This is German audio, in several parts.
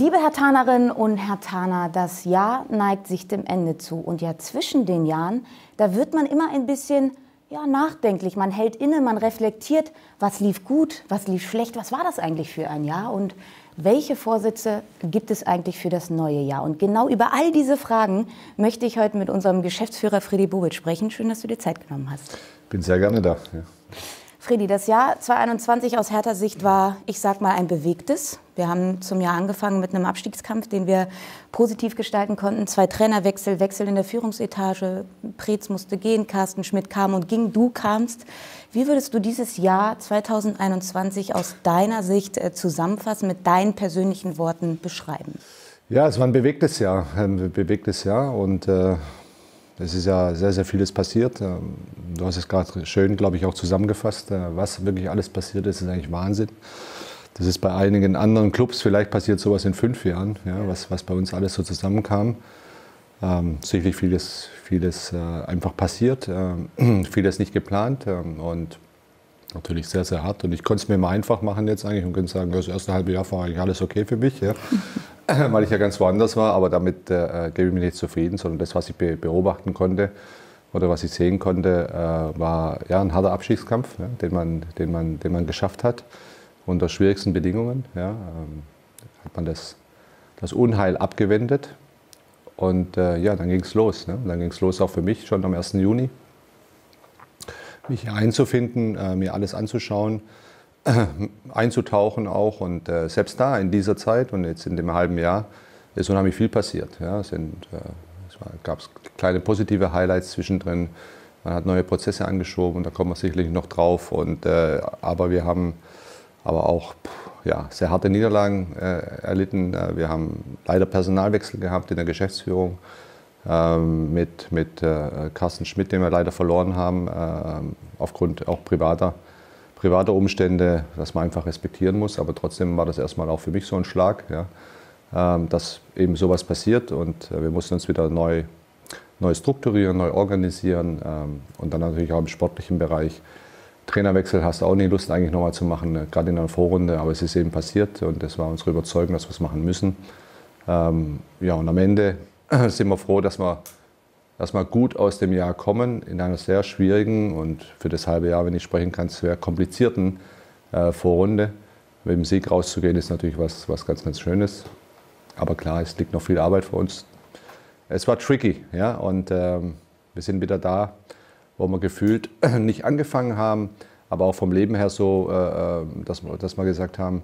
Liebe Herthanerinnen und Herthaner, das Jahr neigt sich dem Ende zu. Und ja, zwischen den Jahren, da wird man immer ein bisschen nachdenklich. Man hält inne, man reflektiert, was lief gut, was lief schlecht, was war das eigentlich für ein Jahr und welche Vorsätze gibt es eigentlich für das neue Jahr? Und genau über all diese Fragen möchte ich heute mit unserem Geschäftsführer Fredi Bobic sprechen. Schön, dass du dir Zeit genommen hast. Bin sehr gerne da. Ja. Fredi, das Jahr 2021 aus Hertha Sicht war, ich sag mal, ein bewegtes. Wir haben zum Jahr angefangen mit einem Abstiegskampf, den wir positiv gestalten konnten. 2 Trainerwechsel, Wechsel in der Führungsetage. Preetz musste gehen, Carsten Schmidt kam und ging, du kamst. Wie würdest du dieses Jahr 2021 aus deiner Sicht zusammenfassen, mit deinen persönlichen Worten beschreiben? Ja, es war ein bewegtes Jahr. Und es ist ja sehr, sehr vieles passiert. Du hast es gerade schön, glaube ich, auch zusammengefasst. Was wirklich alles passiert ist, ist eigentlich Wahnsinn. Das ist bei einigen anderen Clubs, vielleicht passiert sowas in 5 Jahren, ja, was bei uns alles so zusammenkam. Sicherlich vieles einfach passiert, vieles nicht geplant und natürlich sehr, sehr hart. Und ich konnte es mir mal einfach machen jetzt eigentlich und könnte sagen, das erste halbe Jahr war eigentlich alles okay für mich. Ja. Weil ich ja ganz woanders war, aber damit gebe ich mich nicht zufrieden, sondern das, was ich beobachten konnte oder was ich sehen konnte, war ja, ein harter Abstiegskampf, ja, den man geschafft hat, unter schwierigsten Bedingungen. Ja, hat man das Unheil abgewendet und ja, dann ging es los. Ne? Dann ging es los auch für mich schon am 1. Juni, mich hier einzufinden, mir alles anzuschauen, einzutauchen auch und selbst da in dieser Zeit und jetzt in dem halben Jahr ist unheimlich viel passiert. Ja, es gab kleine positive Highlights zwischendrin, man hat neue Prozesse angeschoben und da kommen wir sicherlich noch drauf. Und, aber wir haben auch sehr harte Niederlagen erlitten. Wir haben leider Personalwechsel gehabt in der Geschäftsführung mit Carsten Schmidt, den wir leider verloren haben, aufgrund auch privater Umstände, dass man einfach respektieren muss, aber trotzdem war das erstmal auch für mich so ein Schlag, ja, dass eben sowas passiert und wir mussten uns wieder neu strukturieren, neu organisieren und dann natürlich auch im sportlichen Bereich. Trainerwechsel hast du auch nicht Lust eigentlich nochmal zu machen, gerade in der Vorrunde, aber es ist eben passiert und das war unsere Überzeugung, dass wir es machen müssen. Ja, und am Ende sind wir froh, dass wir gut aus dem Jahr kommen, in einer sehr schwierigen und für das halbe Jahr, wenn ich sprechen kann, sehr komplizierten Vorrunde. Mit dem Sieg rauszugehen, ist natürlich was ganz, ganz Schönes. Aber klar, es liegt noch viel Arbeit vor uns. Es war tricky, ja, und wir sind wieder da, wo wir gefühlt nicht angefangen haben, aber auch vom Leben her so, dass wir gesagt haben,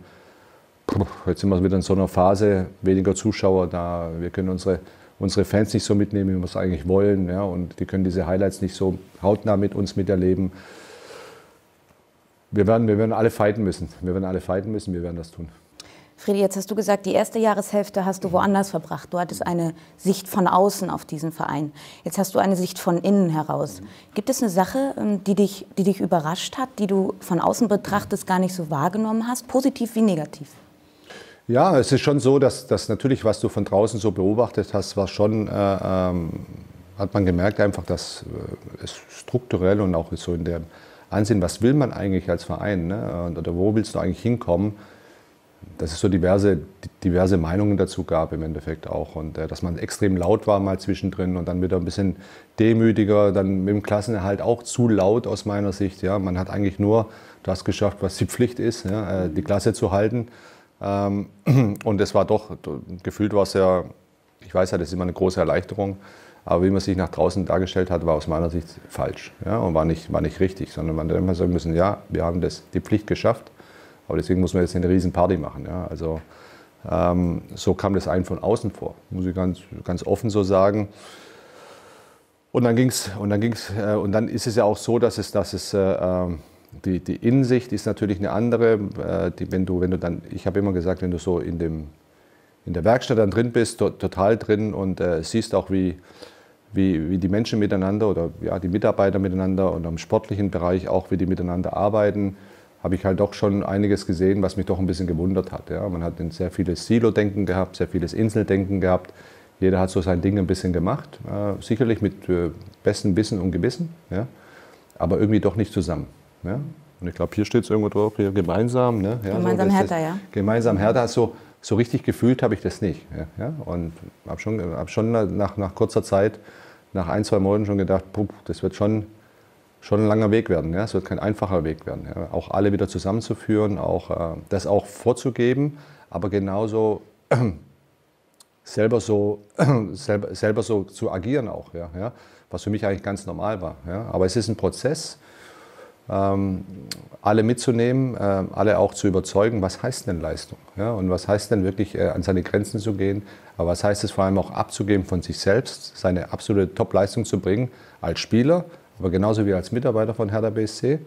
jetzt sind wir wieder in so einer Phase, weniger Zuschauer da, wir können unsere Fans nicht so mitnehmen, wie wir es eigentlich wollen. Ja, und die können diese Highlights nicht so hautnah mit uns miterleben. Wir werden alle fighten müssen. Wir werden das tun. Fredi, jetzt hast du gesagt, die erste Jahreshälfte hast du woanders verbracht. Du hattest eine Sicht von außen auf diesen Verein. Jetzt hast du eine Sicht von innen heraus. Gibt es eine Sache, die dich überrascht hat, die du von außen betrachtest gar nicht so wahrgenommen hast, positiv wie negativ? Ja, es ist schon so, dass natürlich, was du von draußen so beobachtet hast, war schon, hat man gemerkt einfach, dass es strukturell und auch so in dem Ansehen, was will man eigentlich als Verein, ne? Oder wo willst du eigentlich hinkommen, dass es so diverse Meinungen dazu gab im Endeffekt auch. Und dass man extrem laut war mal zwischendrin und dann wieder ein bisschen demütiger, dann mit dem Klassenerhalt auch zu laut aus meiner Sicht. Ja? Man hat eigentlich nur das geschafft, was die Pflicht ist, ja? Die Klasse zu halten. Und es war doch, gefühlt war es ja, ich weiß ja, das ist immer eine große Erleichterung, aber wie man sich nach draußen dargestellt hat, war aus meiner Sicht falsch, ja, und war nicht richtig, sondern man hätte immer sagen müssen, ja, wir haben die Pflicht geschafft, aber deswegen muss man jetzt eine riesen Party machen, ja, also so kam das einem von außen vor, muss ich ganz offen so sagen. Und dann ist es ja auch so, die Innensicht ist natürlich eine andere, wenn du dann, ich habe immer gesagt, wenn du so in der Werkstatt dann drin bist, total drin und siehst auch, wie die Menschen miteinander oder ja, die Mitarbeiter miteinander und im sportlichen Bereich auch, wie die miteinander arbeiten, habe ich halt doch schon einiges gesehen, was mich doch ein bisschen gewundert hat. Ja. Man hat sehr vieles Silo-Denken gehabt, sehr vieles Inseldenken gehabt. Jeder hat so sein Ding ein bisschen gemacht, sicherlich mit bestem Wissen und Gewissen, ja, aber irgendwie doch nicht zusammen. Ja? Und ich glaube, hier steht es irgendwo drauf, hier gemeinsam. Ne? Ja, gemeinsam so, Hertha, ja. Gemeinsam Hertha, so, so richtig gefühlt habe ich das nicht. Ja? Und habe schon nach kurzer Zeit, nach ein, zwei Monaten schon gedacht, das wird schon ein langer Weg werden. Es wird kein einfacher Weg werden. Ja? Auch alle wieder zusammenzuführen, auch das auch vorzugeben, aber genauso selber so zu agieren auch, ja? Was für mich eigentlich ganz normal war. Ja? Aber es ist ein Prozess, alle mitzunehmen, alle auch zu überzeugen, was heißt denn Leistung? Ja? Und was heißt denn wirklich an seine Grenzen zu gehen? Aber was heißt es vor allem auch abzugeben von sich selbst, seine absolute Top-Leistung zu bringen als Spieler, aber genauso wie als Mitarbeiter von Hertha BSC,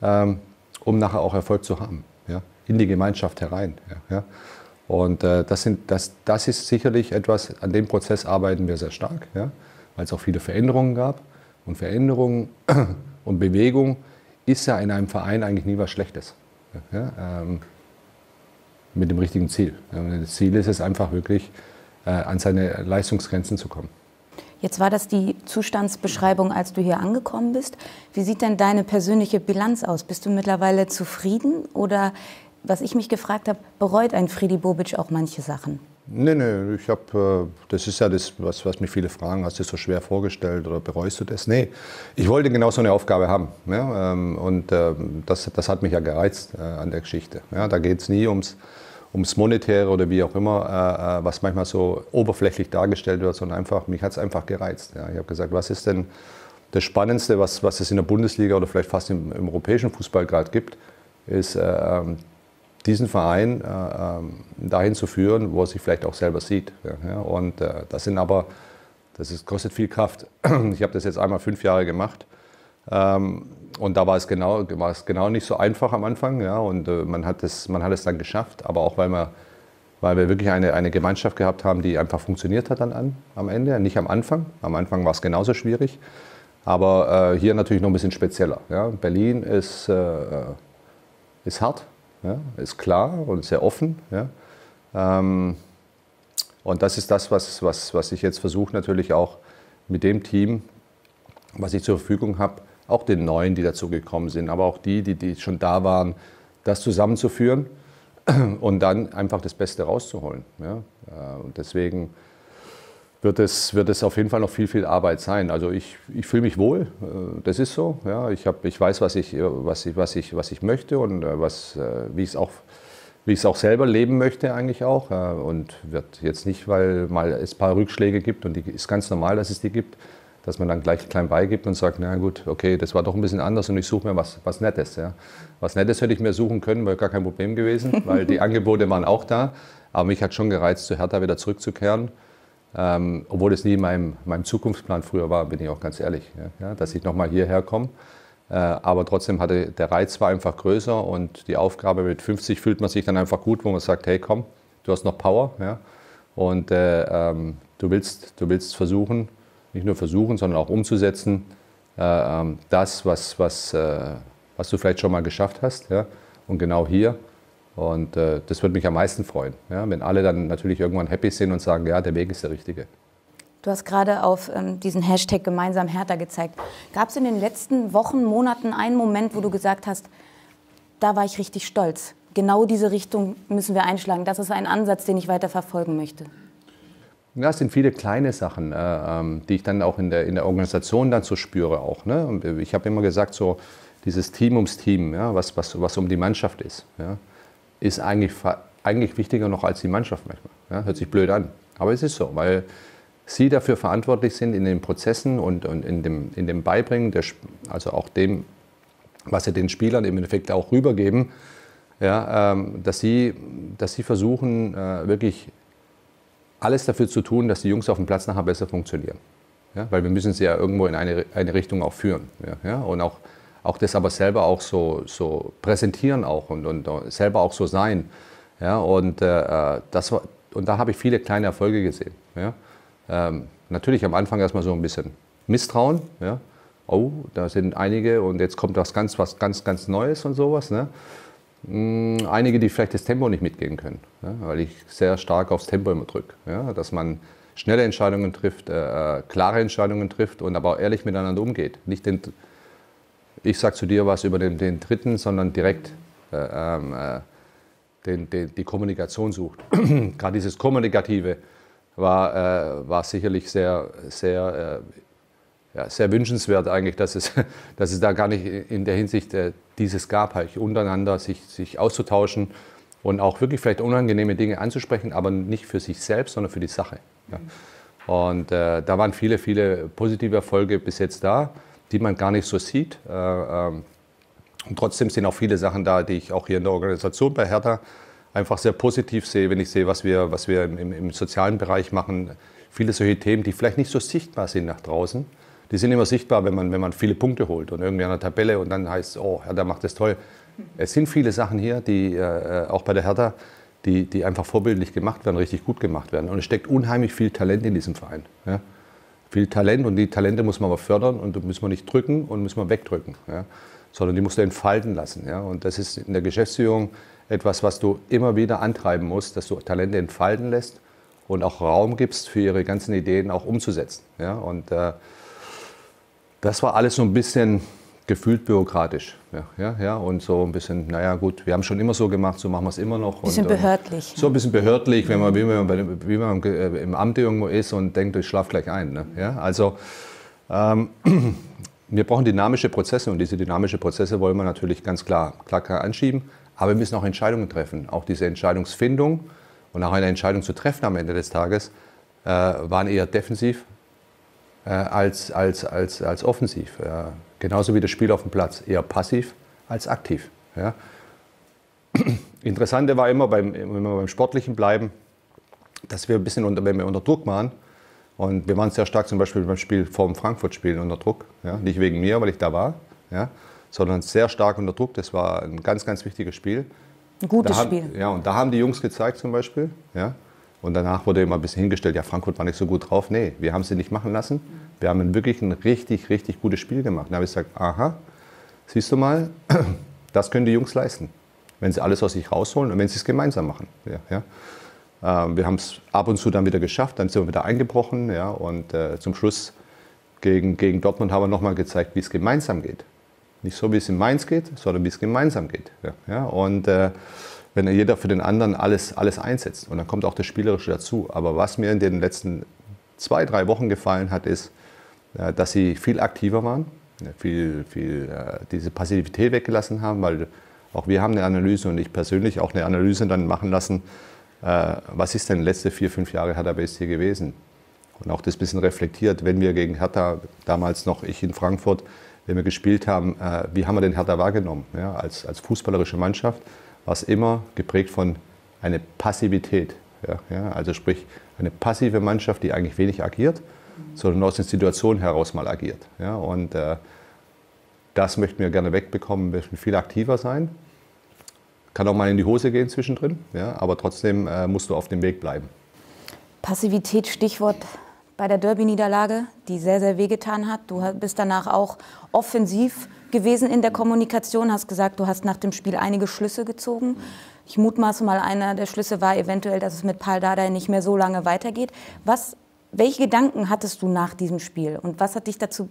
um nachher auch Erfolg zu haben, ja? In die Gemeinschaft herein. Ja? Und das ist sicherlich etwas, an dem Prozess arbeiten wir sehr stark, ja? Weil es auch viele Veränderungen gab. Und Veränderungen und Bewegung ist ja in einem Verein eigentlich nie was Schlechtes. Ja? Mit dem richtigen Ziel. Das Ziel ist es einfach wirklich, an seine Leistungsgrenzen zu kommen. Jetzt war das die Zustandsbeschreibung, als du hier angekommen bist. Wie sieht denn deine persönliche Bilanz aus? Bist du mittlerweile zufrieden? Oder, was ich mich gefragt habe, bereut ein Fredi Bobic auch manche Sachen? Nee, ich habe, das ist ja das, was mich viele fragen, hast du das so schwer vorgestellt oder bereust du das? Nee, ich wollte genau so eine Aufgabe haben, ja? Und das hat mich ja gereizt an der Geschichte. Ja? Da geht es nie ums Monetäre oder wie auch immer, was manchmal so oberflächlich dargestellt wird, sondern einfach, mich hat es einfach gereizt. Ja? Ich habe gesagt, was ist denn das Spannendste, was es in der Bundesliga oder vielleicht fast im europäischen Fußball gerade gibt, ist diesen Verein dahin zu führen, wo er sich vielleicht auch selber sieht. Ja, und kostet viel Kraft. Ich habe das jetzt einmal 5 Jahre gemacht und da war es genau nicht so einfach am Anfang. Ja, und man hat es dann geschafft, aber auch weil wir wirklich eine Gemeinschaft gehabt haben, die einfach funktioniert hat dann am Ende, nicht am Anfang. Am Anfang war es genauso schwierig, aber hier natürlich noch ein bisschen spezieller. Ja. Berlin ist hart. Ja, ist klar und sehr offen. Ja. Und das ist das, was ich jetzt versuche, natürlich auch mit dem Team, was ich zur Verfügung habe, auch den Neuen, die dazugekommen sind, aber auch die schon da waren, das zusammenzuführen und dann einfach das Beste rauszuholen. Ja. Und deswegen wird es auf jeden Fall noch viel Arbeit sein. Also ich fühle mich wohl, das ist so. Ja, ich weiß, was ich möchte und wie ich es auch selber leben möchte eigentlich auch. Und wird jetzt nicht, weil mal es ein paar Rückschläge gibt und die ist ganz normal, dass es die gibt, dass man dann gleich klein beigibt und sagt, na gut, okay, das war doch ein bisschen anders und ich suche mir was Nettes. Ja. Was Nettes hätte ich mir suchen können, wäre gar kein Problem gewesen, weil die Angebote waren auch da. Aber mich hat schon gereizt, zu Hertha wieder zurückzukehren. Obwohl es nie in meinem Zukunftsplan früher war, bin ich auch ganz ehrlich, ja, dass ich nochmal hierher komme. Aber trotzdem der Reiz war einfach größer und die Aufgabe mit 50 fühlt man sich dann einfach gut, wo man sagt, hey komm, du hast noch Power, ja, und du willst versuchen, nicht nur versuchen, sondern auch umzusetzen, das, was du vielleicht schon mal geschafft hast, ja, und genau hier. Und das würde mich am meisten freuen, ja, wenn alle dann natürlich irgendwann happy sind und sagen, ja, der Weg ist der richtige. Du hast gerade auf diesen Hashtag GemeinsamHertha gezeigt. Gab es in den letzten Wochen, Monaten einen Moment, wo du gesagt hast, da war ich richtig stolz. Genau diese Richtung müssen wir einschlagen. Das ist ein Ansatz, den ich weiter verfolgen möchte. Ja, es sind viele kleine Sachen, die ich dann auch in der Organisation dann so spüre auch, ne? Und ich habe immer gesagt, so dieses Team ums Team, ja, was um die Mannschaft ist. Ja? Ist eigentlich wichtiger noch als die Mannschaft manchmal. Ja, hört sich blöd an, aber es ist so, weil sie dafür verantwortlich sind in den Prozessen und in dem Beibringen, also auch dem, was sie den Spielern im Endeffekt auch rübergeben, ja, dass sie versuchen, wirklich alles dafür zu tun, dass die Jungs auf dem Platz nachher besser funktionieren. Ja, weil wir müssen sie ja irgendwo in eine Richtung auch führen. Ja, und auch das aber selber auch so präsentieren auch und selber auch so sein. Ja, und da habe ich viele kleine Erfolge gesehen. Ja. Natürlich am Anfang erstmal so ein bisschen Misstrauen. Ja. Oh, da sind einige und jetzt kommt was ganz Neues und sowas. Ne. Einige, die vielleicht das Tempo nicht mitgehen können, ja, weil ich sehr stark aufs Tempo immer drücke. Ja, dass man schnelle Entscheidungen trifft, klare Entscheidungen trifft und aber auch ehrlich miteinander umgeht. Nicht den... Ich sage zu dir was über den Dritten, sondern direkt die Kommunikation sucht. Gerade dieses Kommunikative war sicherlich sehr wünschenswert eigentlich, dass es da gar nicht in der Hinsicht dieses gab, halt untereinander sich auszutauschen und auch wirklich vielleicht unangenehme Dinge anzusprechen, aber nicht für sich selbst, sondern für die Sache. Ja. Und da waren viele, viele positive Erfolge bis jetzt da, die man gar nicht so sieht. Und trotzdem sind auch viele Sachen da, die ich auch hier in der Organisation bei Hertha einfach sehr positiv sehe, wenn ich sehe, was wir im sozialen Bereich machen. Viele solche Themen, die vielleicht nicht so sichtbar sind nach draußen. Die sind immer sichtbar, wenn man viele Punkte holt und irgendwie an der Tabelle und dann heißt es, oh, Hertha macht das toll. Es sind viele Sachen hier, die auch bei der Hertha, die einfach vorbildlich gemacht werden, richtig gut gemacht werden. Und es steckt unheimlich viel Talent in diesem Verein. Ja? Viel Talent und die Talente muss man aber fördern und muss man nicht drücken und muss man wegdrücken. Ja? Sondern die musst du entfalten lassen. Ja? Und das ist in der Geschäftsführung etwas, was du immer wieder antreiben musst, dass du Talente entfalten lässt und auch Raum gibst, für ihre ganzen Ideen auch umzusetzen. Ja? Und das war alles so ein bisschen gefühlt bürokratisch. Ja, und so ein bisschen, naja gut, wir haben schon immer so gemacht, so machen wir es immer noch. Ein bisschen behördlich. So ein bisschen behördlich, wenn man im Amt irgendwo ist und denkt, ich schlafe gleich ein. Ne? Ja, also wir brauchen dynamische Prozesse und diese dynamischen Prozesse wollen wir natürlich ganz klar anschieben. Aber wir müssen auch Entscheidungen treffen. Auch diese Entscheidungsfindung und auch eine Entscheidung zu treffen am Ende des Tages waren eher defensiv als offensiv. Genauso wie das Spiel auf dem Platz, eher passiv als aktiv. Ja. Interessante war immer, wenn wir beim Sportlichen bleiben, dass wir ein bisschen, wenn wir unter Druck waren, und wir waren sehr stark zum Beispiel beim Spiel vor dem Frankfurt-Spiel unter Druck, ja. Nicht wegen mir, weil ich da war, ja, sondern sehr stark unter Druck. Das war ein ganz, ganz wichtiges Spiel. Ein gutes Spiel. Ja, und da haben die Jungs gezeigt zum Beispiel, ja. Und danach wurde immer ein bisschen hingestellt, ja, Frankfurt war nicht so gut drauf. Nee, wir haben sie nicht machen lassen. Wir haben wirklich ein richtig, richtig gutes Spiel gemacht. Da habe ich gesagt, aha, siehst du mal, das können die Jungs leisten, wenn sie alles aus sich rausholen und wenn sie es gemeinsam machen. Ja, ja. Wir haben es ab und zu dann wieder geschafft, dann sind wir wieder eingebrochen. Ja, und zum Schluss gegen Dortmund haben wir nochmal gezeigt, wie es gemeinsam geht. Nicht so, wie es in Mainz geht, sondern wie es gemeinsam geht. Ja, ja, und wenn jeder für den anderen alles einsetzt. Und dann kommt auch das Spielerische dazu. Aber was mir in den letzten 2, 3 Wochen gefallen hat, ist, dass sie viel aktiver waren, viel diese Passivität weggelassen haben, weil auch wir haben eine Analyse und ich persönlich auch eine Analyse dann machen lassen, was ist denn letzte 4, 5 Jahre Hertha BSC gewesen? Und auch das bisschen reflektiert, wenn wir gegen Hertha, damals noch ich in Frankfurt, wenn wir gespielt haben, wie haben wir den Hertha wahrgenommen, ja, als fußballerische Mannschaft? Was immer geprägt von einer Passivität. Ja, also sprich, eine passive Mannschaft, die eigentlich wenig agiert, sondern aus den Situationen heraus mal agiert. Ja, und das möchten wir gerne wegbekommen, wir müssen viel aktiver sein. Kann auch mal in die Hose gehen zwischendrin, ja, aber trotzdem musst du auf dem Weg bleiben. Passivität, Stichwort bei der Derby-Niederlage, die sehr, sehr wehgetan hat. Du bist danach auch offensiv gewesen in der Kommunikation, hast gesagt, du hast nach dem Spiel einige Schlüsse gezogen. Ich mutmaße mal, einer der Schlüsse war eventuell, dass es mit Pal Dardai nicht mehr so lange weitergeht. Welche Gedanken hattest du nach diesem Spiel und was hat dich dazu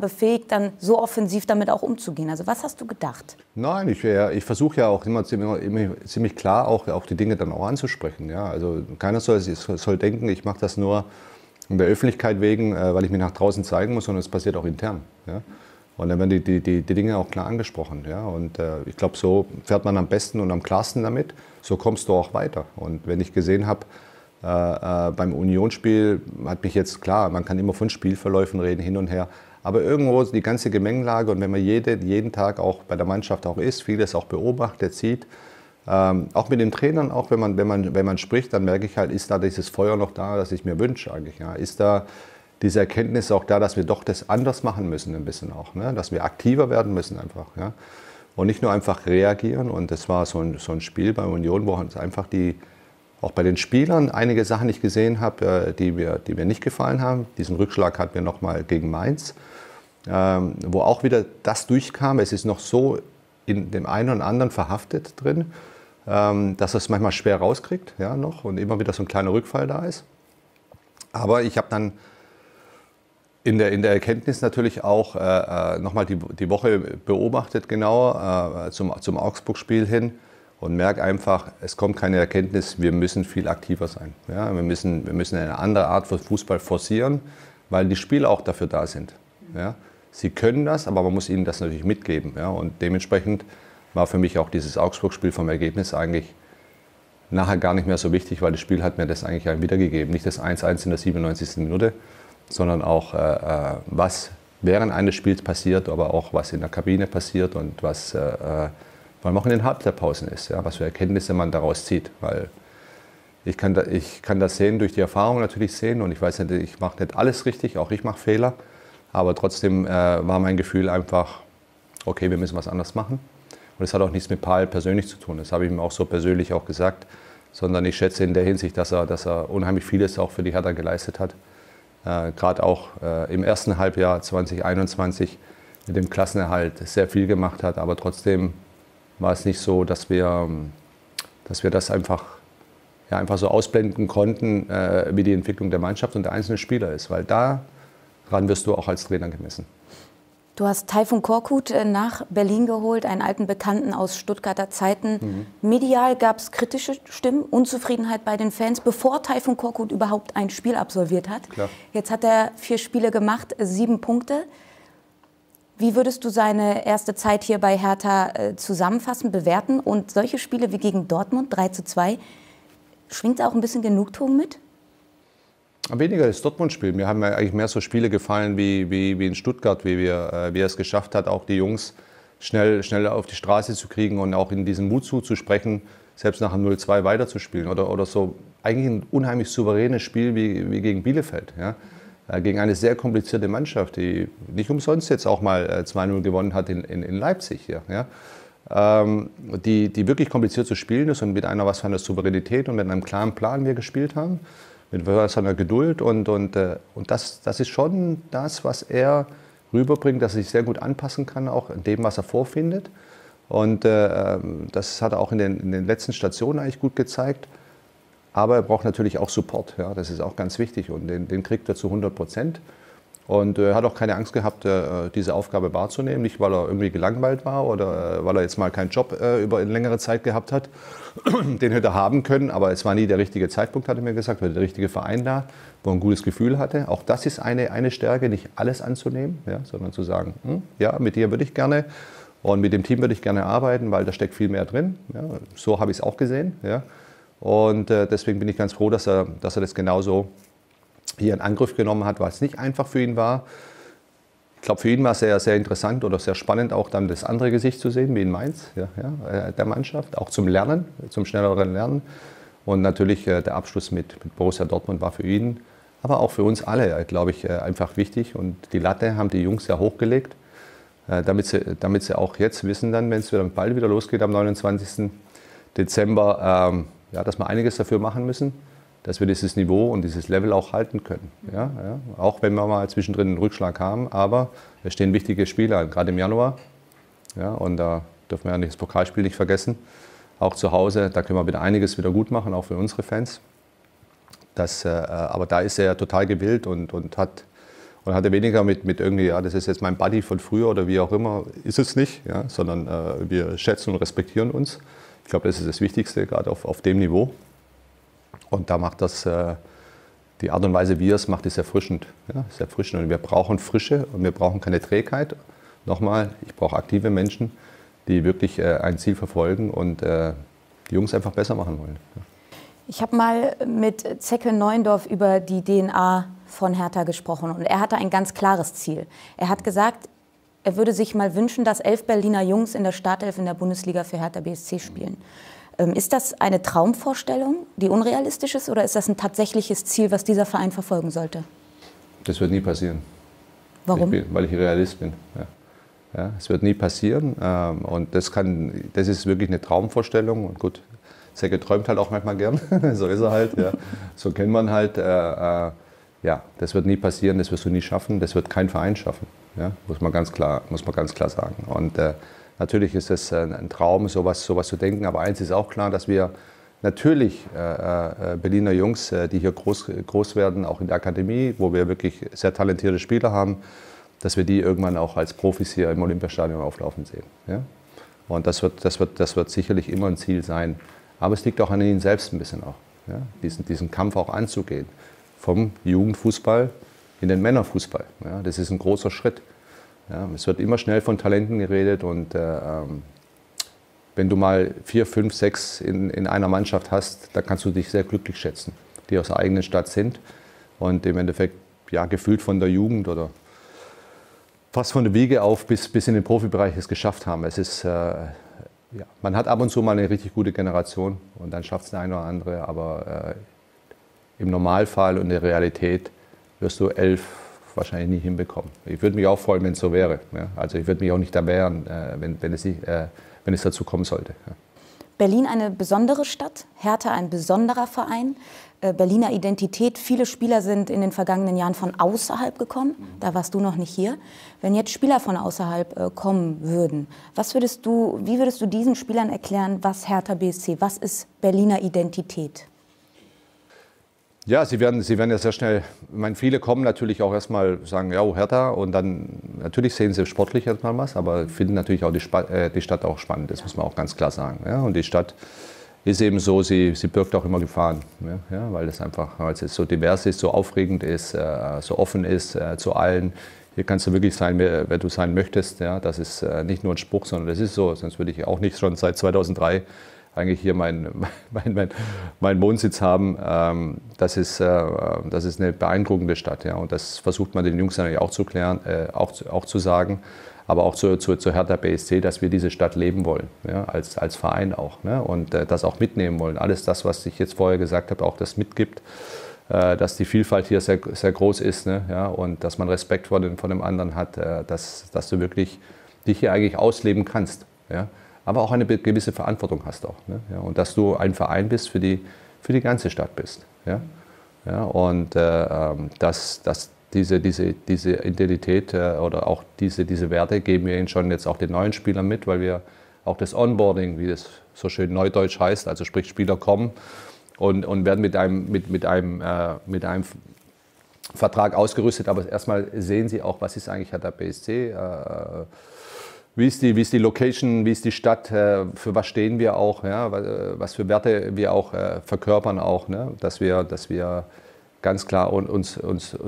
befähigt, dann so offensiv damit auch umzugehen? Also was hast du gedacht? Nein, ich versuche ja auch immer ziemlich klar auch die Dinge dann auch anzusprechen. Ja? Also keiner soll denken, ich mache das nur in der Öffentlichkeit wegen, weil ich mich nach draußen zeigen muss, sondern es passiert auch intern. Ja? Und dann werden die Dinge auch klar angesprochen. Ja? Und ich glaube, so fährt man am besten und am klarsten damit. So kommst du auch weiter. Und wenn ich gesehen habe, beim Unionsspiel hat mich jetzt, klar, man kann immer von Spielverläufen reden, hin und her. Aber irgendwo die ganze Gemengelage und wenn man jeden Tag auch bei der Mannschaft auch ist, vieles auch beobachtet, sieht, auch mit den Trainern, auch wenn man spricht, dann merke ich halt, ist da dieses Feuer noch da, das ich mir wünsche eigentlich. Ja? Ist da diese Erkenntnis auch da, dass wir doch das anders machen müssen ein bisschen auch, ne? Dass wir aktiver werden müssen einfach. Ja? Und nicht nur einfach reagieren. Und das war so ein Spiel bei Union, wo uns einfach auch bei den Spielern einige Sachen nicht gesehen habe, die mir nicht gefallen haben. Diesen Rückschlag hatten wir nochmal gegen Mainz, wo auch wieder das durchkam. Es ist noch so in dem einen oder anderen verhaftet drin, dass es manchmal schwer rauskriegt, ja, noch, und immer wieder so ein kleiner Rückfall da ist. Aber ich habe dann in der Erkenntnis natürlich auch nochmal die Woche beobachtet, genauer zum Augsburg-Spiel hin. und merke einfach, es kommt keine Erkenntnis, wir müssen viel aktiver sein. Ja, wir müssen eine andere Art von Fußball forcieren, weil die Spieler auch dafür da sind. Ja, sie können das, aber man muss ihnen das natürlich mitgeben. Ja, und dementsprechend war für mich auch dieses Augsburg-Spiel vom Ergebnis eigentlich nachher gar nicht mehr so wichtig, weil das Spiel hat mir das eigentlich einem wiedergegeben. Nicht das 1-1 in der 97. Minute, sondern auch, was während eines Spiels passiert, aber auch was in der Kabine passiert und was man auch in den Halbzeitpausen ist, ja, was für Erkenntnisse man daraus zieht. Weil ich kann das sehen, durch die Erfahrung natürlich sehen, und ich weiß nicht, ich mache nicht alles richtig, auch ich mache Fehler, aber trotzdem war mein Gefühl einfach, okay, wir müssen was anderes machen. Und das hat auch nichts mit Pal persönlich zu tun, das habe ich ihm auch so persönlich auch gesagt, sondern ich schätze in der Hinsicht, dass er unheimlich vieles auch für die Hertha geleistet hat. Gerade auch im ersten Halbjahr 2021 mit dem Klassenerhalt sehr viel gemacht hat, aber trotzdem war es nicht so, dass wir das einfach so ausblenden konnten, wie die Entwicklung der Mannschaft und der einzelnen Spieler ist. Weil daran wirst du auch als Trainer gemessen. Du hast Tayfun Korkut nach Berlin geholt, einen alten Bekannten aus Stuttgarter Zeiten. Mhm. Medial gab es kritische Stimmen, Unzufriedenheit bei den Fans, bevor Tayfun Korkut überhaupt ein Spiel absolviert hat. Klar. Jetzt hat er 4 Spiele gemacht, 7 Punkte. Wie würdest du seine erste Zeit hier bei Hertha zusammenfassen, bewerten? Und solche Spiele wie gegen Dortmund, 3:2, schwingt da auch ein bisschen Genugtuung mit? Weniger das Dortmund-Spiel. Mir haben eigentlich mehr so Spiele gefallen wie in Stuttgart, wie er es geschafft hat, auch die Jungs schnell auf die Straße zu kriegen und auch in diesem Mut zuzusprechen, selbst nach dem 0-2 weiterzuspielen. Oder so eigentlich ein unheimlich souveränes Spiel wie gegen Bielefeld. Ja? Gegen eine sehr komplizierte Mannschaft, die nicht umsonst jetzt auch mal 2-0 gewonnen hat in Leipzig hier. Ja? Die wirklich kompliziert zu spielen ist und mit einer was von der Souveränität und mit einem klaren Plan wir gespielt haben, mit was von der Geduld. Und das ist schon das, was er rüberbringt, dass er sich sehr gut anpassen kann, auch in dem, was er vorfindet. Und das hat er auch in den letzten Stationen eigentlich gut gezeigt. Aber er braucht natürlich auch Support, ja, das ist auch ganz wichtig, und den kriegt er zu 100%. Und er hat auch keine Angst gehabt, diese Aufgabe wahrzunehmen, nicht weil er irgendwie gelangweilt war oder weil er jetzt mal keinen Job über eine längere Zeit gehabt hat, den hätte er haben können, aber es war nie der richtige Zeitpunkt, hat er mir gesagt, war der richtige Verein da, wo er ein gutes Gefühl hatte. Auch das ist eine Stärke, nicht alles anzunehmen, ja, sondern zu sagen, ja, mit dir würde ich gerne und mit dem Team würde ich gerne arbeiten, weil da steckt viel mehr drin, ja, so habe ich es auch gesehen. Ja. Und deswegen bin ich ganz froh, dass er das genauso hier in Angriff genommen hat, weil es nicht einfach für ihn war. Ich glaube, für ihn war es sehr, sehr interessant oder sehr spannend, auch dann das andere Gesicht zu sehen, wie in Mainz, ja, der Mannschaft, auch zum Lernen, zum schnelleren Lernen. Und natürlich der Abschluss mit Borussia Dortmund war für ihn, aber auch für uns alle, glaube ich, einfach wichtig. Und die Latte haben die Jungs ja hochgelegt, damit sie auch jetzt wissen, dann, wenn es bald wieder losgeht am 29. Dezember, ja, dass wir einiges dafür machen müssen, dass wir dieses Niveau und dieses Level auch halten können. Ja, ja. Auch wenn wir mal zwischendrin einen Rückschlag haben, aber es stehen wichtige Spiele an, gerade im Januar. Ja, und da dürfen wir ja das Pokalspiel nicht vergessen. Auch zu Hause, da können wir wieder einiges wieder gut machen, auch für unsere Fans. Aber da ist er total gewillt und hat er weniger mit irgendwie, ja, das ist jetzt mein Buddy von früher oder wie auch immer, ist es nicht, ja, sondern wir schätzen und respektieren uns. Ich glaube, das ist das Wichtigste, gerade auf dem Niveau. Und da macht das, die Art und Weise, wie er es macht, ist erfrischend. Ja, ist erfrischend. Und wir brauchen Frische und wir brauchen keine Trägheit. Nochmal, ich brauche aktive Menschen, die wirklich ein Ziel verfolgen und die Jungs einfach besser machen wollen. Ja. Ich habe mal mit Zeke Neuendorf über die DNA von Hertha gesprochen. Und er hatte ein ganz klares Ziel. Er hat gesagt, er würde sich mal wünschen, dass 11 Berliner Jungs in der Startelf in der Bundesliga für Hertha BSC spielen. Ist das eine Traumvorstellung, die unrealistisch ist, oder ist das ein tatsächliches Ziel, was dieser Verein verfolgen sollte? Das wird nie passieren. Warum? Weil ich Realist bin. Ja. Ja, es wird nie passieren. Und das ist wirklich eine Traumvorstellung. Und gut, Zeke träumt halt auch manchmal gern. So ist er halt. Ja. So kennt man halt. Ja, das wird nie passieren, das wirst du nie schaffen, das wird kein Verein schaffen, ja? Muss man ganz klar sagen. Und natürlich ist es ein Traum, sowas zu denken, aber eins ist auch klar, dass wir natürlich Berliner Jungs, die hier groß werden, auch in der Akademie, wo wir wirklich sehr talentierte Spieler haben, dass wir die irgendwann auch als Profis hier im Olympiastadion auflaufen sehen. Ja? Und das wird sicherlich immer ein Ziel sein. Aber es liegt auch an ihnen selbst ein bisschen auch, ja? diesen Kampf auch anzugehen. Vom Jugendfußball in den Männerfußball. Ja? Das ist ein großer Schritt. Ja? Es wird immer schnell von Talenten geredet. Und wenn du mal 4, 5, 6 in einer Mannschaft hast, dann kannst du dich sehr glücklich schätzen, die aus der eigenen Stadt sind. Und im Endeffekt, ja, gefühlt von der Jugend oder fast von der Wiege auf bis in den Profibereich es geschafft haben. Es ist, ja, man hat ab und zu mal eine richtig gute Generation und dann schafft es der eine oder andere, aber im Normalfall und in der Realität wirst du 11 wahrscheinlich nie hinbekommen. Ich würde mich auch freuen, wenn es so wäre. Ja? Also ich würde mich auch nicht da wehren, wenn es dazu kommen sollte. Ja. Berlin eine besondere Stadt, Hertha ein besonderer Verein, Berliner Identität. Viele Spieler sind in den vergangenen Jahren von außerhalb gekommen, da warst du noch nicht hier. Wenn jetzt Spieler von außerhalb kommen würden, wie würdest du diesen Spielern erklären, was Hertha BSC, was ist Berliner Identität? Ja, sie werden ja sehr schnell, ich meine, viele kommen natürlich auch erstmal, sagen, ja, Hertha, und dann, natürlich sehen sie sportlich erstmal was, aber finden natürlich auch die Stadt auch spannend, das muss man auch ganz klar sagen. Ja, und die Stadt ist eben so, sie birgt auch immer Gefahren, ja, weil es einfach, weil es so divers ist, so aufregend ist, so offen ist zu allen. Hier kannst du wirklich sein, wer du sein möchtest, ja, das ist nicht nur ein Spruch, sondern das ist so, sonst würde ich auch nicht schon seit 2003 eigentlich hier meinen Wohnsitz haben. Das ist eine beeindruckende Stadt. Ja? Und das versucht man den Jungs natürlich auch zu klären, auch zu sagen, aber auch zu Hertha BSC, dass wir diese Stadt leben wollen, ja? als Verein auch. Ne? Und das auch mitnehmen wollen. Alles das, was ich jetzt vorher gesagt habe, auch das mitgibt, dass die Vielfalt hier sehr, sehr groß ist, ne? Ja? Und dass man Respekt vor dem anderen hat, dass du wirklich dich hier eigentlich ausleben kannst. Ja? Aber auch eine gewisse Verantwortung hast auch. Ne? Ja, und dass du ein Verein bist, für die ganze Stadt bist. Ja? Ja, und dass diese Identität oder auch diese Werte geben wir ihnen schon jetzt auch den neuen Spielern mit, weil wir auch das Onboarding, wie das so schön neudeutsch heißt, also sprich Spieler kommen und werden mit einem Vertrag ausgerüstet, aber erstmal sehen sie auch, was ist eigentlich Hertha BSC, wie ist die Location, wie ist die Stadt, für was stehen wir auch, ja, was für Werte wir auch verkörpern auch, ne? Dass wir ganz klar uns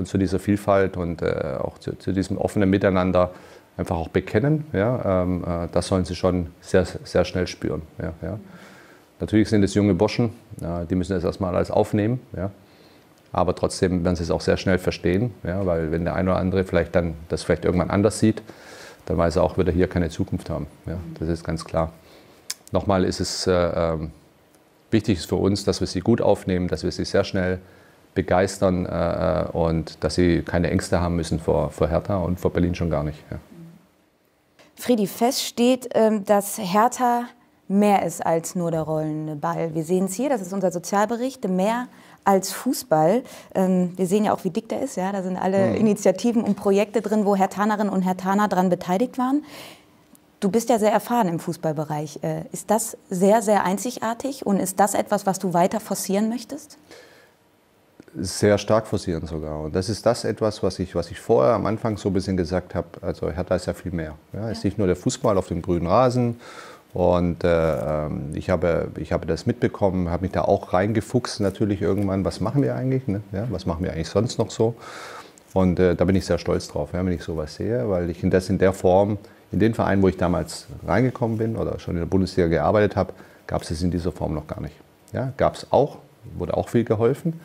zu dieser Vielfalt und auch zu diesem offenen Miteinander einfach auch bekennen, ja? Das sollen sie schon sehr, sehr schnell spüren. Ja, ja. Natürlich sind es junge Burschen, die müssen das erstmal alles aufnehmen, ja? Aber trotzdem werden sie es auch sehr schnell verstehen, ja? Weil wenn der eine oder andere vielleicht dann das vielleicht irgendwann anders sieht, dann weiß er auch, wird er hier keine Zukunft haben. Ja, das ist ganz klar. Nochmal ist es wichtig für uns, dass wir sie gut aufnehmen, dass wir sie sehr schnell begeistern und dass sie keine Ängste haben müssen vor Hertha und vor Berlin schon gar nicht. Ja. Fredi, fest steht, dass Hertha mehr ist als nur der rollende Ball. Wir sehen es hier, das ist unser Sozialbericht, mehr als Fußball. Wir sehen ja auch, wie dick der ist. Ja? Da sind alle Initiativen und Projekte drin, wo Herthanerinnen und Herthaner daran beteiligt waren. Du bist ja sehr erfahren im Fußballbereich. Ist das sehr, sehr einzigartig und ist das etwas, was du weiter forcieren möchtest? Sehr stark forcieren sogar. Und das ist das etwas, was ich vorher am Anfang so ein bisschen gesagt habe. Also Hertha ist ja viel mehr. Ja? Es ist nicht nur der Fußball auf dem grünen Rasen. Und ich habe das mitbekommen, habe mich da auch reingefuchst natürlich irgendwann, was machen wir eigentlich, ne? Ja, was machen wir eigentlich sonst noch so? Und da bin ich sehr stolz drauf, ja, wenn ich sowas sehe, weil ich das in der Form, in den Verein, wo ich damals reingekommen bin oder schon in der Bundesliga gearbeitet habe, gab es das in dieser Form noch gar nicht. Ja, gab es auch, wurde auch viel geholfen,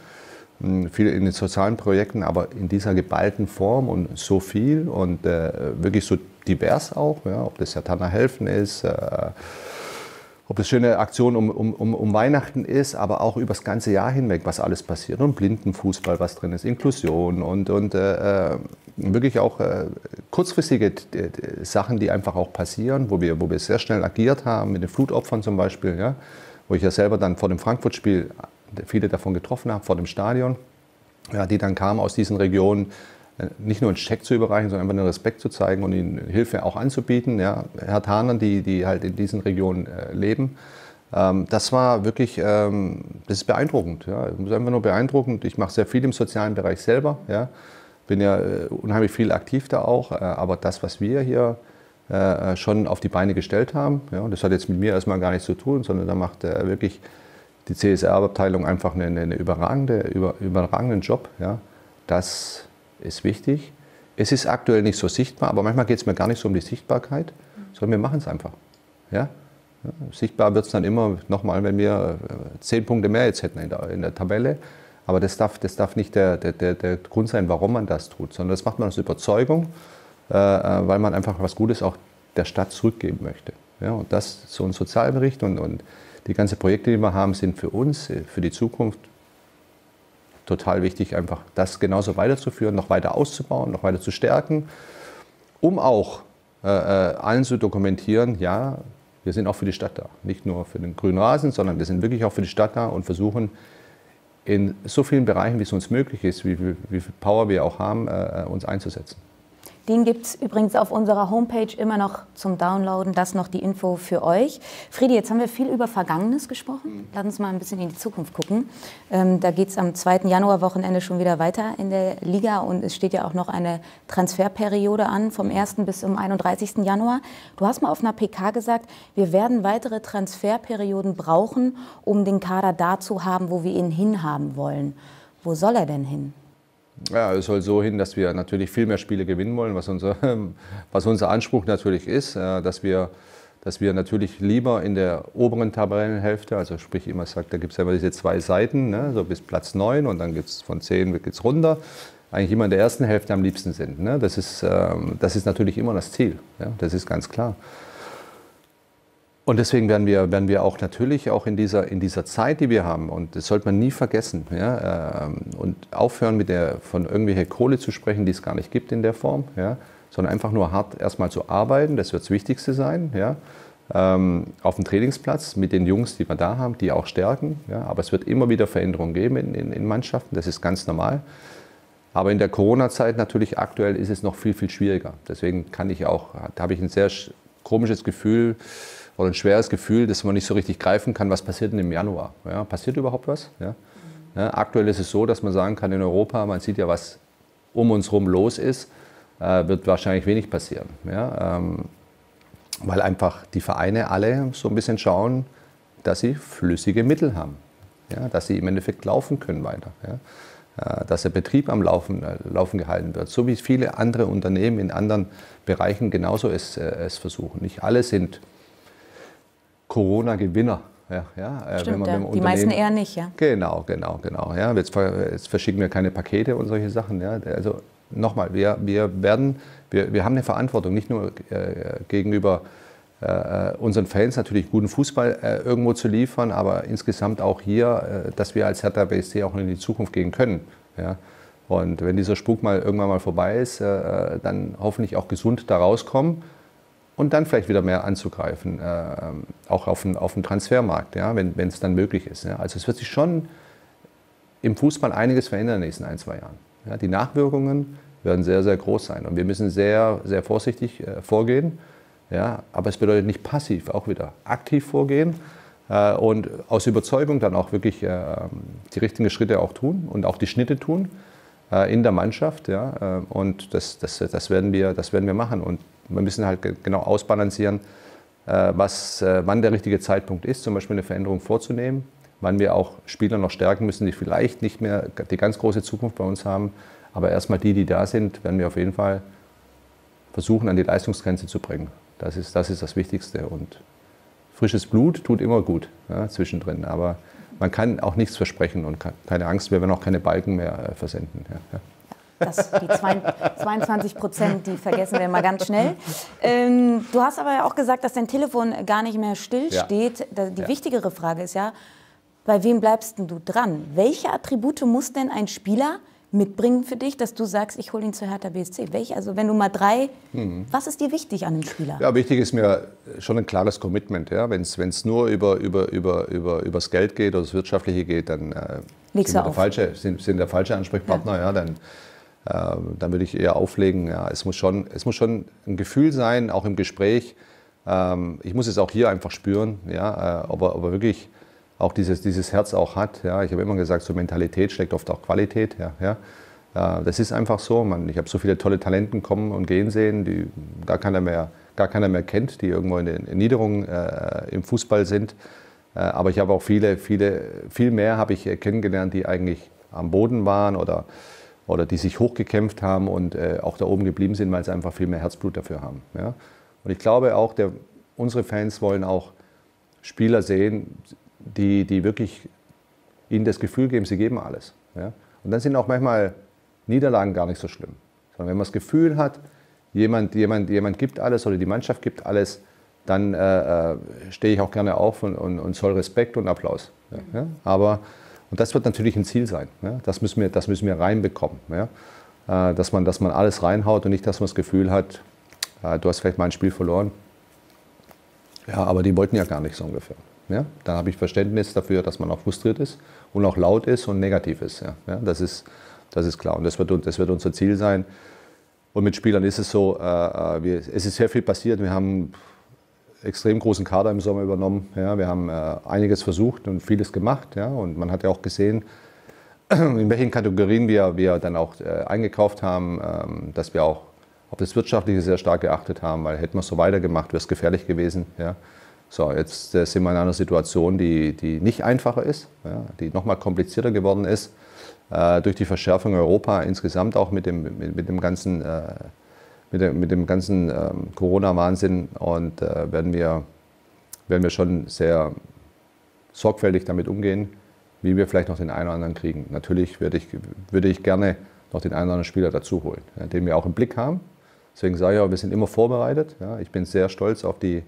viel in den sozialen Projekten, aber in dieser geballten Form und so viel und wirklich so divers auch, ja, ob das Herthaner helfen ist, ob das schöne Aktionen um Weihnachten ist, aber auch über das ganze Jahr hinweg, was alles passiert und Blindenfußball, was drin ist, Inklusion und wirklich auch kurzfristige Sachen, die einfach auch passieren, wo wir sehr schnell agiert haben, mit den Flutopfern zum Beispiel, ja, wo ich ja selber dann vor dem Frankfurt-Spiel viele davon getroffen habe, vor dem Stadion, ja, die dann kamen aus diesen Regionen, nicht nur einen Scheck zu überreichen, sondern einfach den Respekt zu zeigen und ihnen Hilfe auch anzubieten, ja, Herthanern, die halt in diesen Regionen leben. Das war wirklich, das ist beeindruckend, ja, das ist einfach nur beeindruckend. Ich mache sehr viel im sozialen Bereich selber, ja, bin ja unheimlich viel aktiv da auch, aber das, was wir hier schon auf die Beine gestellt haben. Ja, und das hat jetzt mit mir erstmal gar nichts zu tun, sondern da macht wirklich die CSR-Abteilung einfach eine überragenden Job. Ja. Das ist wichtig. Es ist aktuell nicht so sichtbar, aber manchmal geht es mir gar nicht so um die Sichtbarkeit, sondern wir machen es einfach. Ja? Ja, sichtbar wird es dann immer nochmal, wenn wir 10 Punkte mehr jetzt hätten in der Tabelle. Aber das darf nicht der Grund sein, warum man das tut, sondern das macht man aus Überzeugung, weil man einfach was Gutes auch der Stadt zurückgeben möchte. Ja, und das so ein Sozialbericht und die ganzen Projekte, die wir haben, sind für uns, für die Zukunft total wichtig, einfach das genauso weiterzuführen, noch weiter auszubauen, noch weiter zu stärken, um auch allen zu dokumentieren, ja, wir sind auch für die Stadt da. Nicht nur für den grünen Rasen, sondern wir sind wirklich auch für die Stadt da und versuchen in so vielen Bereichen, wie es uns möglich ist, wie viel Power wir auch haben, uns einzusetzen. Den gibt es übrigens auf unserer Homepage immer noch zum Downloaden. Das noch die Info für euch. Fredi, jetzt haben wir viel über Vergangenes gesprochen. Lass uns mal ein bisschen in die Zukunft gucken. Da geht es am 2. Januar-Wochenende schon wieder weiter in der Liga. Und es steht ja auch noch eine Transferperiode an, vom 1. bis zum 31. Januar. Du hast mal auf einer PK gesagt, wir werden weitere Transferperioden brauchen, um den Kader da zu haben, wo wir ihn hinhaben wollen. Wo soll er denn hin? Ja, es soll so hin, dass wir natürlich viel mehr Spiele gewinnen wollen, was unser Anspruch natürlich ist, dass wir natürlich lieber in der oberen Tabellenhälfte, also sprich immer sagt, da gibt es ja immer diese 2 Seiten, ne, so bis Platz 9 und dann gibt es von 10 geht's runter, eigentlich immer in der ersten Hälfte am liebsten sind. Ne? Das ist natürlich immer das Ziel, ja? Das ist ganz klar. Und deswegen werden wir auch natürlich auch in dieser Zeit, die wir haben, und das sollte man nie vergessen, ja, und aufhören von irgendwelcher Kohle zu sprechen, die es gar nicht gibt in der Form, ja, sondern einfach nur hart erstmal zu arbeiten, das wird das Wichtigste sein, ja, auf dem Trainingsplatz mit den Jungs, die wir da haben, die auch stärken, ja, aber es wird immer wieder Veränderungen geben in Mannschaften, das ist ganz normal. Aber in der Corona-Zeit natürlich aktuell ist es noch viel, viel schwieriger. Deswegen habe ich ein sehr komisches Gefühl, oder ein schweres Gefühl, dass man nicht so richtig greifen kann, was passiert denn im Januar? Ja, passiert überhaupt was? Ja. Ja, aktuell ist es so, dass man sagen kann, in Europa, man sieht ja, was um uns herum los ist, wird wahrscheinlich wenig passieren. Ja, weil einfach die Vereine alle so ein bisschen schauen, dass sie flüssige Mittel haben, ja, dass sie im Endeffekt laufen können weiter. Ja, dass der Betrieb am Laufen gehalten wird, so wie viele andere Unternehmen in anderen Bereichen genauso es versuchen. Nicht alle sind Corona-Gewinner. Ja, ja. Stimmt, wenn man die meisten eher nicht, ja. Genau. Ja. Jetzt verschicken wir keine Pakete und solche Sachen. Ja. Also nochmal, wir haben eine Verantwortung, nicht nur gegenüber unseren Fans natürlich guten Fußball irgendwo zu liefern, aber insgesamt auch hier, dass wir als Hertha BSC auch in die Zukunft gehen können. Ja. Und wenn dieser Spuk irgendwann mal vorbei ist, dann hoffentlich auch gesund da rauskommen. Und dann vielleicht wieder mehr anzugreifen, auch auf dem Transfermarkt, ja, wenn es dann möglich ist. Ja. Also es wird sich schon im Fußball einiges verändern in den nächsten 1-2 Jahren. Ja. Die Nachwirkungen werden sehr, sehr groß sein. Und wir müssen sehr, sehr vorsichtig vorgehen. Ja. Aber es bedeutet nicht passiv, auch wieder aktiv vorgehen und aus Überzeugung dann auch wirklich die richtigen Schritte auch tun und auch die Schnitte tun in der Mannschaft. Ja. Und das werden wir machen. Und wir müssen halt genau ausbalancieren, wann der richtige Zeitpunkt ist, zum Beispiel eine Veränderung vorzunehmen, wann wir auch Spieler noch stärken müssen, die vielleicht nicht mehr die ganz große Zukunft bei uns haben. Aber erstmal die da sind, werden wir auf jeden Fall versuchen, an die Leistungsgrenze zu bringen. Das ist das Wichtigste. Und frisches Blut tut immer gut, ja, zwischendrin. Aber man kann auch nichts versprechen und keine Angst, wir werden auch keine Balken mehr versenden. Ja, ja. Das, die 22%, die vergessen wir mal ganz schnell. Du hast aber auch gesagt, dass dein Telefon gar nicht mehr stillsteht. Ja. Die wichtigere Frage ist ja, bei wem bleibst denn du dran? Welche Attribute muss denn ein Spieler mitbringen für dich, dass du sagst, ich hole ihn zu Hertha BSC? Also wenn du mal was ist dir wichtig an einem Spieler? Ja, wichtig ist mir schon ein klares Commitment. Ja? Wenn es nur übers Geld geht oder das Wirtschaftliche geht, dann sind der falsche Ansprechpartner. Ja. Ja, dann würde ich eher auflegen, ja, es muss schon ein Gefühl sein, auch im Gespräch. Ich muss es auch hier einfach spüren, ja, ob er wirklich auch dieses Herz auch hat. Ja. Ich habe immer gesagt, so Mentalität steckt oft auch Qualität. Ja, ja. Das ist einfach so. Ich habe so viele tolle Talenten kommen und gehen sehen, die gar keiner mehr gar keiner mehr kennt, die irgendwo in den Niederungen im Fußball sind. Aber ich habe auch viel mehr habe ich kennengelernt, die eigentlich am Boden waren oder die sich hochgekämpft haben und auch da oben geblieben sind, weil sie einfach viel mehr Herzblut dafür haben. Ja? Und ich glaube auch, unsere Fans wollen auch Spieler sehen, die wirklich ihnen das Gefühl geben, sie geben alles. Ja? Und dann sind auch manchmal Niederlagen gar nicht so schlimm. Sondern wenn man das Gefühl hat, jemand gibt alles oder die Mannschaft gibt alles, dann stehe ich auch gerne auf und soll Respekt und Applaus. Ja? Aber, und das wird natürlich ein Ziel sein. Ja? Das müssen wir reinbekommen. Ja? Dass man alles reinhaut und nicht, dass man das Gefühl hat, du hast vielleicht mal ein Spiel verloren. Ja, aber die wollten ja gar nicht so ungefähr. Ja? Dann habe ich Verständnis dafür, dass man auch frustriert ist und auch laut ist und negativ ist. Ja? Ja? Das ist klar und das wird unser Ziel sein. Und mit Spielern ist es so, es ist sehr viel passiert. Wir haben extrem großen Kader im Sommer übernommen. Ja, wir haben einiges versucht und vieles gemacht. Ja, und man hat ja auch gesehen, in welchen Kategorien wir dann auch eingekauft haben, dass wir auch auf das Wirtschaftliche sehr stark geachtet haben, weil hätten wir es so weitergemacht, wäre es gefährlich gewesen. Ja. So, jetzt sind wir in einer Situation, die nicht einfacher ist, ja, die noch mal komplizierter geworden ist, durch die Verschärfung Europa insgesamt auch mit dem ganzen Corona-Wahnsinn und werden wir schon sehr sorgfältig damit umgehen, wie wir vielleicht noch den einen oder anderen kriegen. Natürlich würde ich gerne noch den einen oder anderen Spieler dazu holen, ja, den wir auch im Blick haben. Deswegen sage ich auch, wir sind immer vorbereitet. Ja. Ich bin sehr stolz auf die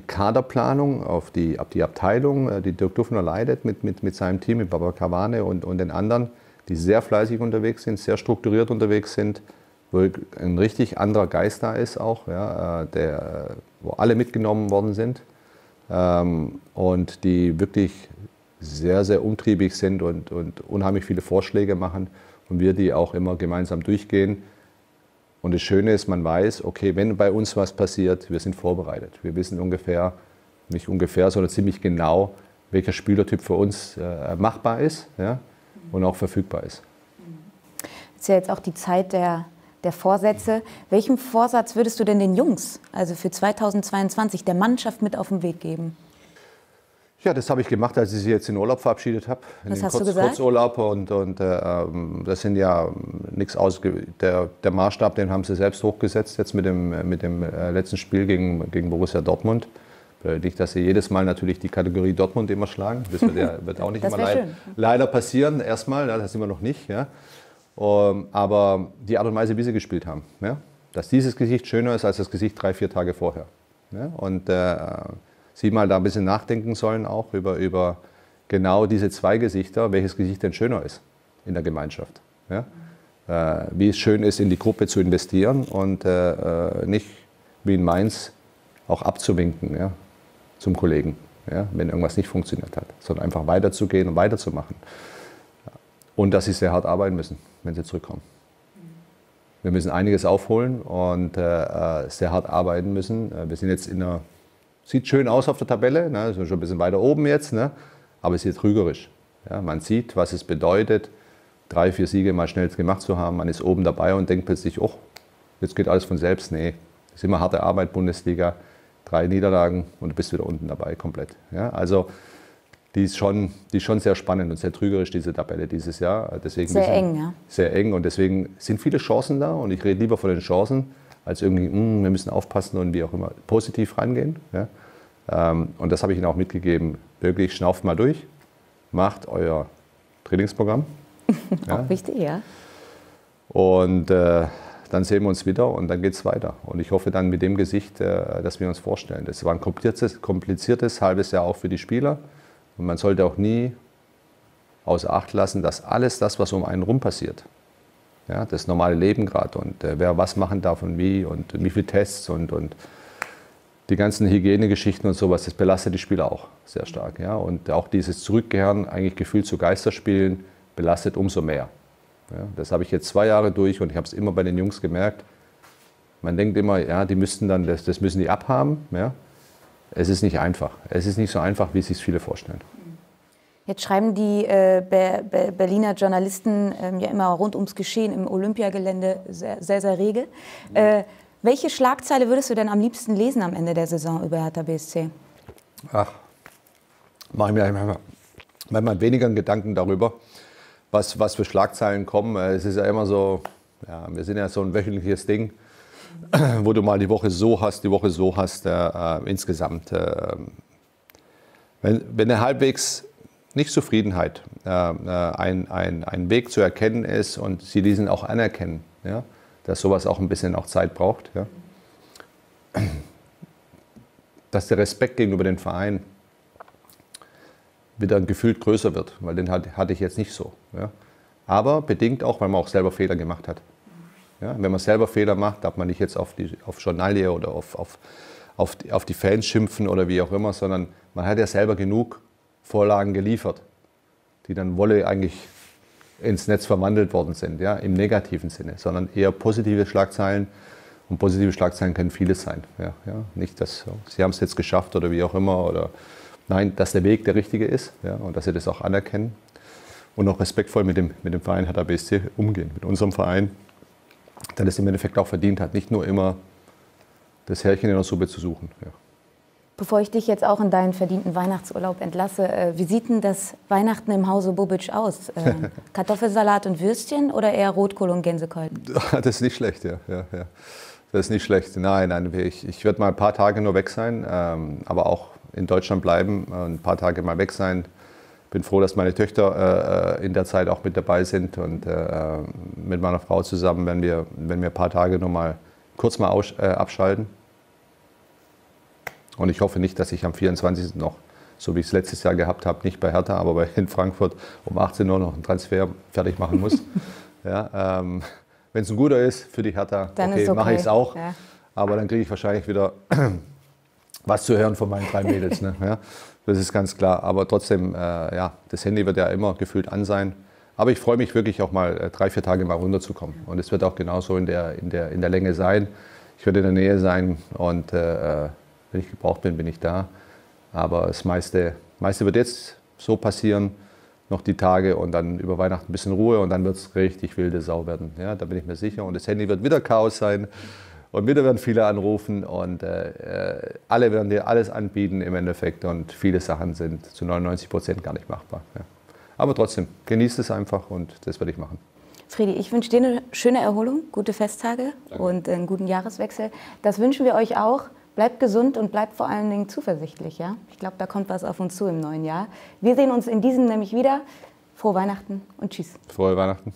Kaderplanung, auf die Abteilung, die Dirk Dufner leitet mit seinem Team, mit Baba Kavane und den anderen, die sehr fleißig unterwegs sind, sehr strukturiert unterwegs sind, wo ein richtig anderer Geist da ist auch, ja, wo alle mitgenommen worden sind und die wirklich sehr, sehr umtriebig sind und unheimlich viele Vorschläge machen und wir die auch immer gemeinsam durchgehen. Und das Schöne ist, man weiß, okay, wenn bei uns was passiert, wir sind vorbereitet. Wir wissen ungefähr, nicht ungefähr, sondern ziemlich genau, welcher Spielertyp für uns machbar ist, ja, und auch verfügbar ist. Das ist ja jetzt auch die Zeit der Vorsätze. Welchen Vorsatz würdest du denn den Jungs, also für 2022, der Mannschaft mit auf den Weg geben? Ja, das habe ich gemacht, als ich sie jetzt in Urlaub verabschiedet habe. Was hast du gesagt? Kurzurlaub und das sind ja nichts aus. Der Maßstab, den haben sie selbst hochgesetzt jetzt mit dem letzten Spiel gegen Borussia Dortmund. Nicht, dass sie jedes Mal natürlich die Kategorie Dortmund immer schlagen. Das wird auch nicht immer leider passieren. Erstmal, das sind wir noch nicht. Ja. Aber die Art und Weise, wie sie gespielt haben, ja? Dass dieses Gesicht schöner ist als das Gesicht 3, 4 Tage vorher. Ja? Und Sie mal da ein bisschen nachdenken sollen auch über genau diese zwei Gesichter, welches Gesicht denn schöner ist in der Gemeinschaft. Ja? Wie es schön ist, in die Gruppe zu investieren und nicht wie in Mainz auch abzuwinken, ja? Zum Kollegen, ja? Wenn irgendwas nicht funktioniert hat, sondern einfach weiterzugehen und weiterzumachen. Und dass sie sehr hart arbeiten müssen, wenn sie zurückkommen. Wir müssen einiges aufholen und sehr hart arbeiten müssen. Wir sind jetzt in einer... Sieht schön aus auf der Tabelle, ne? Ist schon ein bisschen weiter oben jetzt, ne? Aber es ist trügerisch. Ja? Man sieht, was es bedeutet, 3, 4 Siege mal schnell gemacht zu haben. Man ist oben dabei und denkt plötzlich, oh, jetzt geht alles von selbst. Nee, das ist immer harte Arbeit, Bundesliga, 3 Niederlagen und du bist wieder unten dabei komplett. Ja? Also die ist schon sehr spannend und sehr trügerisch, diese Tabelle dieses Jahr. Deswegen sehr eng, ja. Sehr eng und deswegen sind viele Chancen da und ich rede lieber von den Chancen, als irgendwie, wir müssen aufpassen und wie auch immer, positiv rangehen. Ja? Und das habe ich Ihnen auch mitgegeben, wirklich schnauft mal durch, macht euer Trainingsprogramm. Ja? Auch wichtig, ja. Und dann sehen wir uns wieder und dann geht es weiter. Und ich hoffe dann mit dem Gesicht, dass wir uns vorstellen. Das war ein kompliziertes halbes Jahr auch für die Spieler. Und man sollte auch nie außer Acht lassen, dass alles das, was um einen rum passiert, ja, das normale Leben gerade und wer was machen darf und wie viele Tests und die ganzen Hygienegeschichten und sowas, das belastet die Spieler auch sehr stark. Ja? Und auch dieses Zurückkehren, eigentlich gefühlt zu Geisterspielen, belastet umso mehr. Ja? Das habe ich jetzt 2 Jahre durch und ich habe es immer bei den Jungs gemerkt. Man denkt immer, ja, die müssten dann, das müssen die abhaben. Ja? Es ist nicht einfach. Es ist nicht so einfach, wie sich viele vorstellen. Jetzt schreiben die Berliner Journalisten ja immer rund ums Geschehen im Olympiagelände sehr, sehr, sehr rege. Welche Schlagzeile würdest du denn am liebsten lesen am Ende der Saison über Hertha BSC? Ach, mache ich mir manchmal weniger Gedanken darüber, was für Schlagzeilen kommen. Es ist ja immer so, ja, wir sind ja so ein wöchentliches Ding, wo du mal die Woche so hast, insgesamt. Wenn der halbwegs nicht Zufriedenheit ein Weg zu erkennen ist und sie diesen auch anerkennen, ja, dass sowas auch ein bisschen auch Zeit braucht, ja, dass der Respekt gegenüber dem Verein wieder gefühlt größer wird, weil den hatte ich jetzt nicht so. Ja. Aber bedingt auch, weil man auch selber Fehler gemacht hat. Ja, wenn man selber Fehler macht, darf man nicht jetzt auf Journalie oder auf die Fans schimpfen oder wie auch immer, sondern man hat ja selber genug Vorlagen geliefert, die dann Wolle eigentlich ins Netz verwandelt worden sind, ja, im negativen Sinne, sondern eher positive Schlagzeilen. Und positive Schlagzeilen können vieles sein. Ja, ja, nicht, dass sie haben es jetzt geschafft oder wie auch immer. Oder nein, dass der Weg der richtige ist, ja, und dass sie das auch anerkennen und auch respektvoll mit dem Verein Hertha BSC umgehen, mit unserem Verein, der das im Endeffekt auch verdient hat, nicht nur immer das Härchen in der Suppe zu suchen. Ja. Bevor ich dich jetzt auch in deinen verdienten Weihnachtsurlaub entlasse, wie sieht denn das Weihnachten im Hause Bobic aus? Kartoffelsalat und Würstchen oder eher Rotkohl und Gänsekeule? Das ist nicht schlecht, ja. Ja, ja. Das ist nicht schlecht. Nein, nein, ich werde mal ein paar Tage nur weg sein, aber auch in Deutschland bleiben, ein paar Tage mal weg sein. Bin froh, dass meine Töchter in der Zeit auch mit dabei sind, und mit meiner Frau zusammen, wenn wir ein paar Tage noch mal kurz mal abschalten. Und ich hoffe nicht, dass ich am 24. noch, so wie ich es letztes Jahr gehabt habe, nicht bei Hertha, aber in Frankfurt um 18 Uhr noch einen Transfer fertig machen muss. Ja, wenn es ein guter ist für die Hertha, dann okay, mache ich es auch. Ja. Aber dann kriege ich wahrscheinlich wieder was zu hören von meinen drei Mädels. Ne? Ja, das ist ganz klar. Aber trotzdem, ja, das Handy wird ja immer gefühlt an sein. Aber ich freue mich wirklich auch mal 3, 4 Tage mal runterzukommen. Und es wird auch genauso in der Länge sein. Ich werde in der Nähe sein und wenn ich gebraucht bin, bin ich da. Aber das meiste wird jetzt so passieren, noch die Tage und dann über Weihnachten ein bisschen Ruhe und dann wird es richtig wilde Sau werden. Ja, da bin ich mir sicher. Und das Handy wird wieder Chaos sein. Und wieder werden viele anrufen und alle werden dir alles anbieten im Endeffekt. Und viele Sachen sind zu 99% gar nicht machbar. Ja. Aber trotzdem, genießt es einfach und das werde ich machen. Fredi, ich wünsche dir eine schöne Erholung, gute Festtage, danke, und einen guten Jahreswechsel. Das wünschen wir euch auch. Bleibt gesund und bleibt vor allen Dingen zuversichtlich. Ja? Ich glaube, da kommt was auf uns zu im neuen Jahr. Wir sehen uns in diesem nämlich wieder. Frohe Weihnachten und tschüss. Frohe Weihnachten.